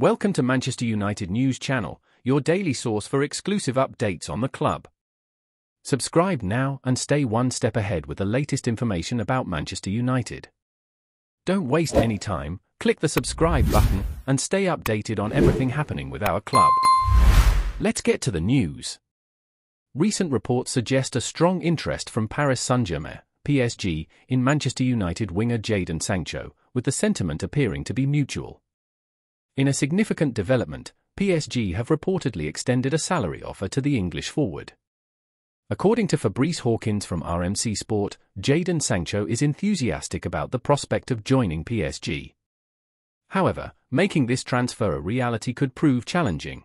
Welcome to Manchester United News Channel, your daily source for exclusive updates on the club. Subscribe now and stay one step ahead with the latest information about Manchester United. Don't waste any time, click the subscribe button and stay updated on everything happening with our club. Let's get to the news. Recent reports suggest a strong interest from Paris Saint-Germain, PSG, in Manchester United winger Jadon Sancho, with the sentiment appearing to be mutual. In a significant development, PSG have reportedly extended a salary offer to the English forward. According to Fabrice Hawkins from RMC Sport, Jadon Sancho is enthusiastic about the prospect of joining PSG. However, making this transfer a reality could prove challenging.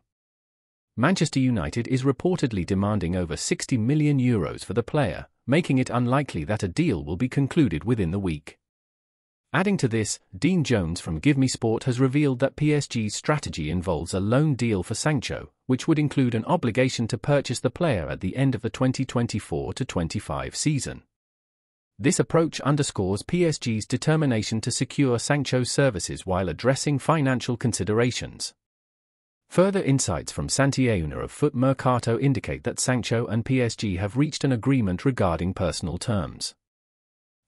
Manchester United is reportedly demanding over €60 million for the player, making it unlikely that a deal will be concluded within the week. Adding to this, Dean Jones from GiveMeSport has revealed that PSG's strategy involves a loan deal for Sancho, which would include an obligation to purchase the player at the end of the 2024-25 season. This approach underscores PSG's determination to secure Sancho's services while addressing financial considerations. Further insights from Santi Aouna of Foot Mercato indicate that Sancho and PSG have reached an agreement regarding personal terms.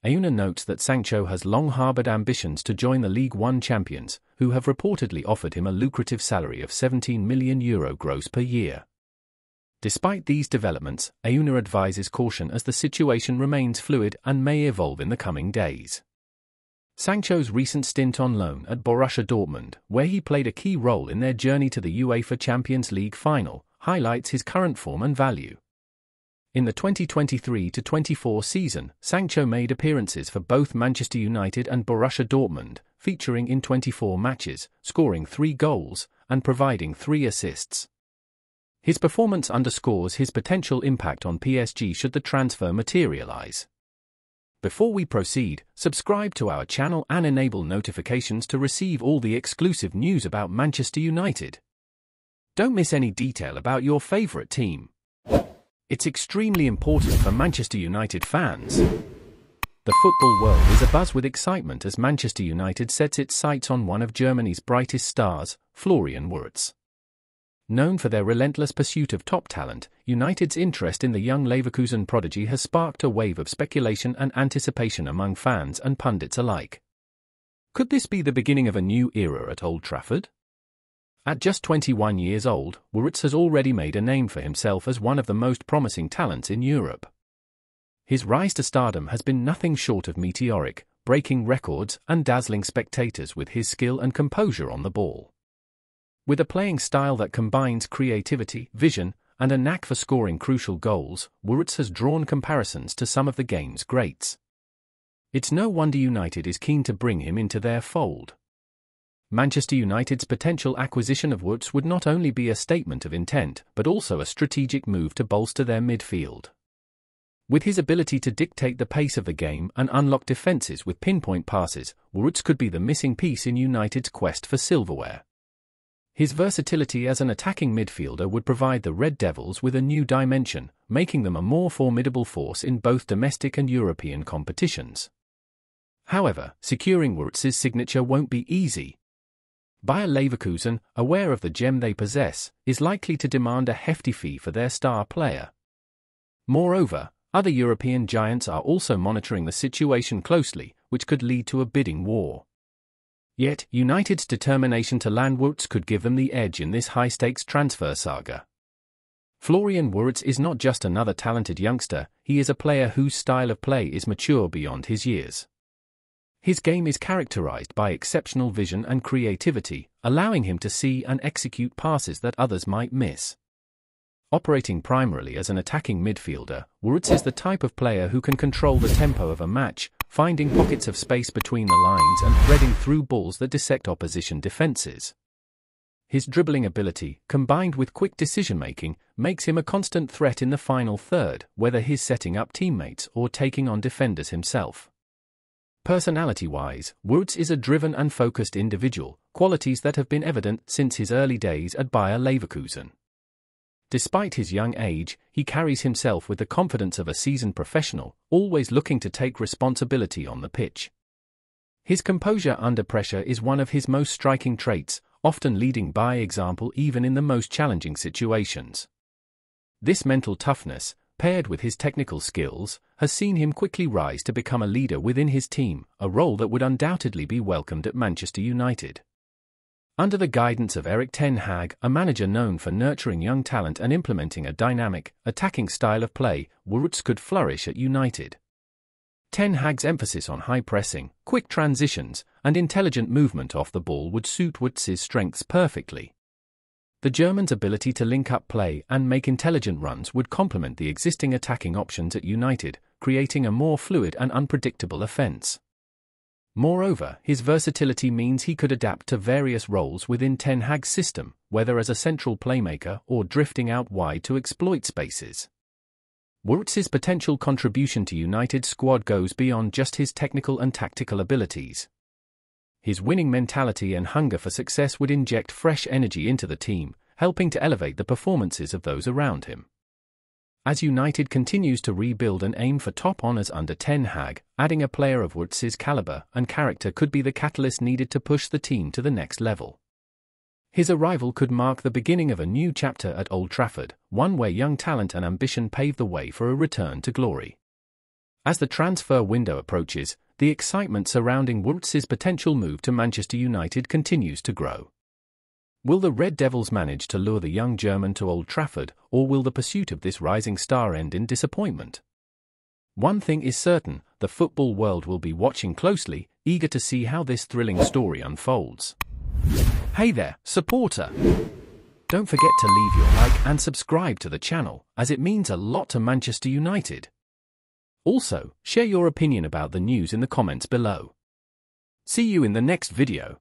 Aouna notes that Sancho has long harboured ambitions to join the League One champions, who have reportedly offered him a lucrative salary of €17 million gross per year. Despite these developments, Aouna advises caution as the situation remains fluid and may evolve in the coming days. Sancho's recent stint on loan at Borussia Dortmund, where he played a key role in their journey to the UEFA Champions League final, highlights his current form and value. In the 2023-24 season, Sancho made appearances for both Manchester United and Borussia Dortmund, featuring in 24 matches, scoring 3 goals, and providing 3 assists. His performance underscores his potential impact on PSG should the transfer materialize. Before we proceed, subscribe to our channel and enable notifications to receive all the exclusive news about Manchester United. Don't miss any detail about your favourite team. It's extremely important for Manchester United fans. The football world is abuzz with excitement as Manchester United sets its sights on one of Germany's brightest stars, Florian Wirtz. Known for their relentless pursuit of top talent, United's interest in the young Leverkusen prodigy has sparked a wave of speculation and anticipation among fans and pundits alike. Could this be the beginning of a new era at Old Trafford? At just 21 years old, Wirtz has already made a name for himself as one of the most promising talents in Europe. His rise to stardom has been nothing short of meteoric, breaking records and dazzling spectators with his skill and composure on the ball. With a playing style that combines creativity, vision, and a knack for scoring crucial goals, Wirtz has drawn comparisons to some of the game's greats. It's no wonder United is keen to bring him into their fold. Manchester United's potential acquisition of Wirtz would not only be a statement of intent, but also a strategic move to bolster their midfield. With his ability to dictate the pace of the game and unlock defences with pinpoint passes, Wirtz could be the missing piece in United's quest for silverware. His versatility as an attacking midfielder would provide the Red Devils with a new dimension, making them a more formidable force in both domestic and European competitions. However, securing Wirtz's signature won't be easy. Bayer Leverkusen, aware of the gem they possess, is likely to demand a hefty fee for their star player. Moreover, other European giants are also monitoring the situation closely, which could lead to a bidding war. Yet, United's determination to land Wirtz could give them the edge in this high-stakes transfer saga. Florian Wirtz is not just another talented youngster, he is a player whose style of play is mature beyond his years. His game is characterized by exceptional vision and creativity, allowing him to see and execute passes that others might miss. Operating primarily as an attacking midfielder, Wirtz is the type of player who can control the tempo of a match, finding pockets of space between the lines and threading through balls that dissect opposition defenses. His dribbling ability, combined with quick decision-making, makes him a constant threat in the final third, whether he's setting up teammates or taking on defenders himself. Personality-wise, Wirtz is a driven and focused individual, qualities that have been evident since his early days at Bayer Leverkusen. Despite his young age, he carries himself with the confidence of a seasoned professional, always looking to take responsibility on the pitch. His composure under pressure is one of his most striking traits, often leading by example even in the most challenging situations. This mental toughness, paired with his technical skills, has seen him quickly rise to become a leader within his team, a role that would undoubtedly be welcomed at Manchester United. Under the guidance of Eric Ten Hag, a manager known for nurturing young talent and implementing a dynamic, attacking style of play, Wirtz could flourish at United. Ten Hag's emphasis on high pressing, quick transitions, and intelligent movement off the ball would suit Wirtz's strengths perfectly. The German's ability to link up play and make intelligent runs would complement the existing attacking options at United, creating a more fluid and unpredictable offence. Moreover, his versatility means he could adapt to various roles within Ten Hag's system, whether as a central playmaker or drifting out wide to exploit spaces. Wirtz's potential contribution to United's squad goes beyond just his technical and tactical abilities. His winning mentality and hunger for success would inject fresh energy into the team, helping to elevate the performances of those around him. As United continues to rebuild and aim for top honours under Ten Hag, adding a player of Wirtz's calibre and character could be the catalyst needed to push the team to the next level. His arrival could mark the beginning of a new chapter at Old Trafford, one where young talent and ambition pave the way for a return to glory. As the transfer window approaches, the excitement surrounding Wirtz's potential move to Manchester United continues to grow. Will the Red Devils manage to lure the young German to Old Trafford, or will the pursuit of this rising star end in disappointment? One thing is certain, the football world will be watching closely, eager to see how this thrilling story unfolds. Hey there, supporter! Don't forget to leave your like and subscribe to the channel, as it means a lot to Manchester United. Also, share your opinion about the news in the comments below. See you in the next video.